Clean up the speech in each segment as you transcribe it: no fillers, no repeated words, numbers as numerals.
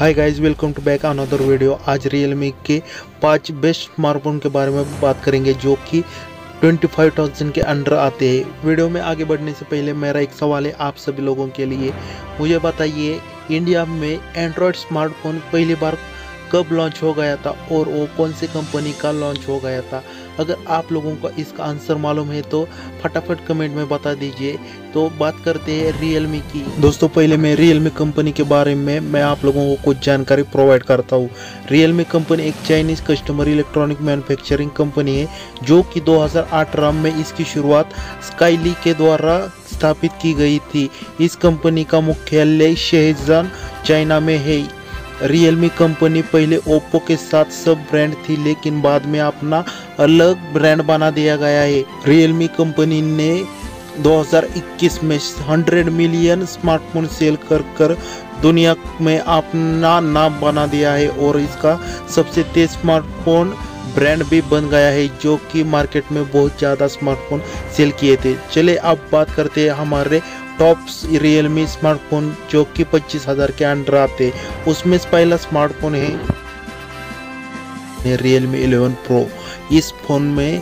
Hi guys, welcome to back another video. आज Realme के 5 best smartphone के बारे में बात करेंगे जो कि 25,000 के अंडर आते हैं। वीडियो में आगे बढ़ने से पहले मेरा एक सवाल है आप सभी लोगों के लिए, मुझे बताइए इंडिया में एंड्रॉयड स्मार्टफोन पहली बार कब लॉन्च हो गया था और वो कौन सी कंपनी का लॉन्च हो गया था। अगर आप लोगों को इसका आंसर मालूम है तो फटाफट कमेंट में बता दीजिए। तो बात करते हैं रियलमी की। दोस्तों, पहले मैं रियलमी कंपनी के बारे में मैं आप लोगों को कुछ जानकारी प्रोवाइड करता हूँ। रियलमी कंपनी एक Chinese customer electronic manufacturing company है जो कि 2018 में इसकी शुरुआत स्काई ली के द्वारा स्थापित की गई थी। इस कंपनी का मुख्यालय शेहजान चाइना में है। रियलमी कंपनी पहले ओप्पो के साथ सब ब्रांड थी, लेकिन बाद में अपना अलग ब्रांड बना दिया गया है। रियलमी कंपनी ने 2021 में 100 मिलियन स्मार्टफोन सेल कर दुनिया में अपना नाम बना दिया है और इसका सबसे तेज स्मार्टफोन ब्रांड भी बन गया है, जो कि मार्केट में बहुत ज़्यादा स्मार्टफोन सेल किए थे। चले अब बात करते हैं हमारे टॉप रियलमी स्मार्टफोन जो कि 25,000 के अंडर आते हैं। उसमें पहला स्मार्टफोन है रियलमी 11 प्रो। इस फ़ोन में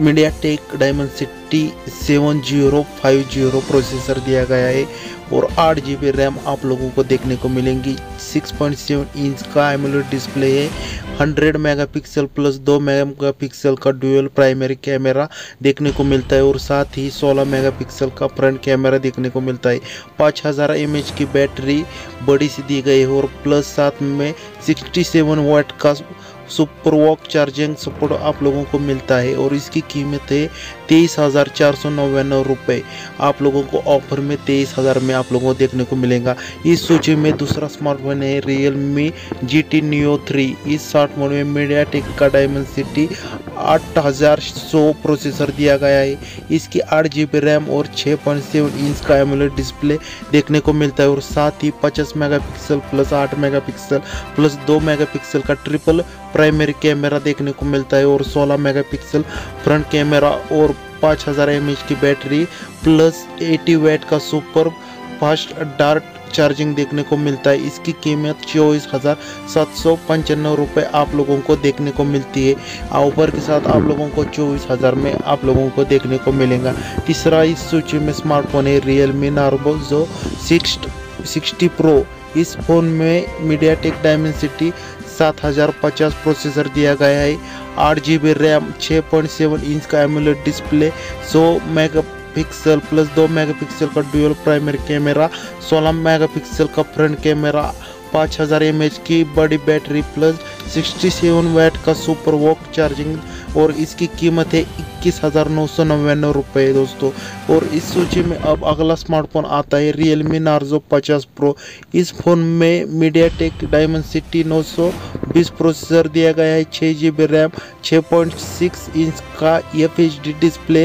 मीडियाटेक डायमेंसिटी 7050 प्रोसेसर दिया गया है और 8 GB रैम आप लोगों को देखने को मिलेंगी। 6.7 इंच का एमोलेड डिस्प्ले है। 100 मेगापिक्सल प्लस 2 मेगापिक्सल का डुअल प्राइमरी कैमरा देखने को मिलता है और साथ ही 16 मेगापिक्सल का फ्रंट कैमरा देखने को मिलता है। 5000 mAh की बैटरी बड़ी सी दी गई है और प्लस साथ में 67 वाट का सुपर वॉक चार्जिंग सपोर्ट आप लोगों को मिलता है और इसकी कीमत है 23,499 रुपये। आप लोगों को ऑफर में 23,000 में आप लोगों को देखने को मिलेगा। इस सूची में दूसरा स्मार्टफोन है रियलमी GT Neo 3। इस स्मार्टफोन में मीडियाटेक का डायमेंसिटी 8100 प्रोसेसर दिया गया है। इसकी 8 GB रैम और 6.7 इंच का एमोलेड डिस्प्ले देखने को मिलता है और साथ ही 50 megapixel plus 8 megapixel plus 2 megapixel का ट्रिपल प्राइमरी कैमरा देखने को मिलता है और 16 मेगापिक्सल फ्रंट कैमरा और 5000 mAh की बैटरी प्लस 80 वाट का सुपर फास्ट डार्ट चार्जिंग देखने को मिलता है। इसकी कीमत 24,795 रुपये आप लोगों को देखने को मिलती है। ऑफर के साथ आप लोगों को 24,000 में आप लोगों को देखने को मिलेगा। तीसरा इस सूची में स्मार्टफोन है रियलमी नार्जो 60 प्रो। इस फ़ोन में मीडियाटेक डायमेंसिटी 7050 प्रोसेसर दिया गया है। 8 GB रैम, 6.7 इंच का AMOLED display, 100 megapixel plus 2 megapixel का डुअल प्राइमरी कैमरा, 16 मेगापिक्सल का फ्रंट कैमरा, 5000 mAh की बड़ी बैटरी प्लस 67 वाट का सुपर वॉक चार्जिंग और इसकी कीमत है 21,999 रुपये। दोस्तों, और इस सूची में अब अगला स्मार्टफोन आता है रियलमी नार्जो 50 प्रो। इस फ़ोन में मीडियाटेक डायमेंसिटी 920 प्रोसेसर दिया गया है। 6 GB रैम, 6.6 इंच का FHD display,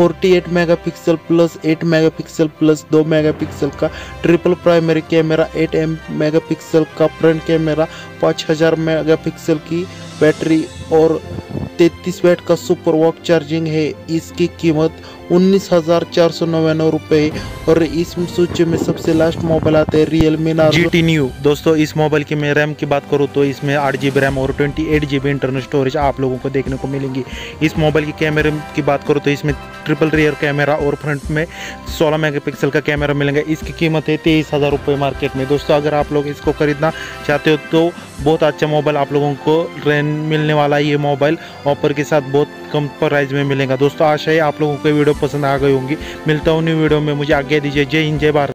48 megapixel plus 8 megapixel plus 2 megapixel का ट्रिपल प्राइमरी कैमरा, 8 मेगापिक्सल का फ्रंट कैमरा, 5000 मेगापिक्सल की बैटरी और 33 वाट का सुपर वॉक चार्जिंग है। इसकी कीमत 19,499 रुपये। और इस सूची में सबसे लास्ट मोबाइल आता है रियलमी नार्जो GT Neo। दोस्तों, इस मोबाइल की मैं रैम की बात करूँ तो इसमें 8 GB रैम और 28 GB इंटरनल स्टोरेज आप लोगों को देखने को मिलेंगी। इस मोबाइल के कैमरे की बात करूँ तो इसमें ट्रिपल रियर कैमरा और फ्रंट में 16 मेगापिक्सल का कैमरा मिलेगा। इसकी कीमत है 23,000 रुपये मार्केट में। दोस्तों, अगर आप लोग इसको खरीदना चाहते हो तो बहुत अच्छा मोबाइल आप लोगों को मिलने वाला है। ये मोबाइल ऑफर के साथ बहुत कम प्राइस में मिलेगा। दोस्तों, आशा है आप लोगों को वीडियो पसंद आ गई होंगी। मिलता हूँ न्यू वीडियो में, मुझे आज्ञा दीजिए। जय हिंद, जय भारत।